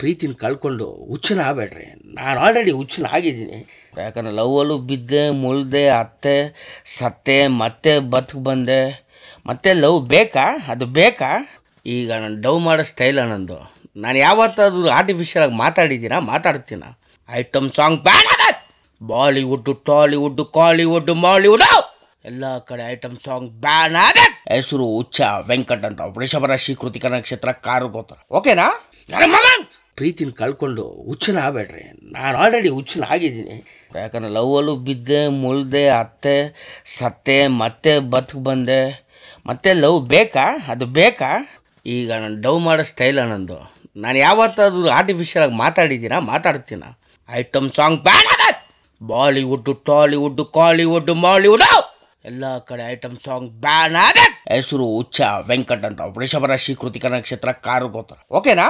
ಪ್ರೀತಿನ ಕಳ್ಕೊಂಡು ಹುಚ್ಚನ ಆಗಬೇಡ್ರಿ. ನಾನು ಆಲ್ರೆಡಿ ಹುಚ್ಚನ ಆಗಿದ್ದೀನಿ. ಯಾಕಂದರೆ ಲವ್ವಲ್ಲೂ ಬಿದ್ದೆ, ಮುಳ್ದೆ, ಅತ್ತೆ ಸತ್ತೆ, ಮತ್ತೆ ಬದುಕು ಬಂದೆ. ಮತ್ತೆ ಲವ್ ಬೇಕಾ? ಅದು ಬೇಕಾ? ಈಗ ನಾನು ಡವ್ ಮಾಡೋ ಸ್ಟೈಲ ನಂದು. ನಾನು ಯಾವತ್ತಾದರೂ ಆರ್ಟಿಫಿಷಿಯಲಾಗಿ ಮಾತಾಡಿದ್ದೀನಾ? ಮಾತಾಡ್ತೀನ. ಐಟಮ್ ಸಾಂಗ್ ಬೇಡ. ಬಾಲಿವುಡ್ಡು, ಟಾಲಿವುಡ್ಡು, ಕಾಲಿವುಡ್ಡು, ಮಾಲಿವುಡ್ಡು ಎಲ್ಲ ಕಡೆ ಐಟಮ್ ಸಾಂಗ್ ಬ್ಯಾನ್ ಆದ. ಹೆಸರು ಹುಚ್ಚ ವೆಂಕಟ್ ಅಂತ. ವೃಷಭ ರಾಶಿ, ಕೃತಿಕ ನಕ್ಷತ್ರ, ಕಾರು ಗೋತ್ರ. ಓಕೆನಾ? ನನ್ನ ಮಗನ್ ಪ್ರೀತಿನ ಕಳ್ಕೊಂಡು ಹುಚ್ಚನ ಆಗಬೇಡ್ರಿ. ನಾನು ಆಲ್ರೆಡಿ ಹುಚ್ಚನ ಆಗಿದ್ದೀನಿ. ಯಾಕಂದರೆ ಲವ್ವಲ್ಲೂ ಬಿದ್ದೆ, ಮುಳ್ದೆ, ಅತ್ತೆ ಸತ್ತೆ, ಮತ್ತೆ ಬದುಕು ಬಂದೆ. ಮತ್ತೆ ಲವ್ ಬೇಕಾ? ಅದು ಬೇಕಾ? ಈಗ ನಾನು ಡವ್ ಮಾಡೋ ಸ್ಟೈಲ ನಂದು. ನಾನು ಯಾವತ್ತಾದರೂ ಆರ್ಟಿಫಿಷಿಯಲಾಗಿ ಮಾತಾಡಿದ್ದೀನಾ? ಮಾತಾಡ್ತೀನ. ಐಟಮ್ ಸಾಂಗ್ ಬ್ಯಾನ್ ಆದ. ಬಾಲಿವುಡ್ಡು, ಟಾಲಿವುಡ್ಡು, ಕಾಲಿವುಡ್ಡು, ಮಾಲಿವುಡ್ಡು ಎಲ್ಲ ಕಡೆ ಐಟಮ್ ಸಾಂಗ್ ಬ್ಯಾನ್ ಆದ. ಹೆಸರು ಹುಚ್ಚ ವೆಂಕಟ್ ಅಂತ. ವೃಷಭ ರಾಶಿ, ಕೃತಿಕ ನಕ್ಷತ್ರ, ಕಾರು ಗೋತ್ರ. ಓಕೆನಾ?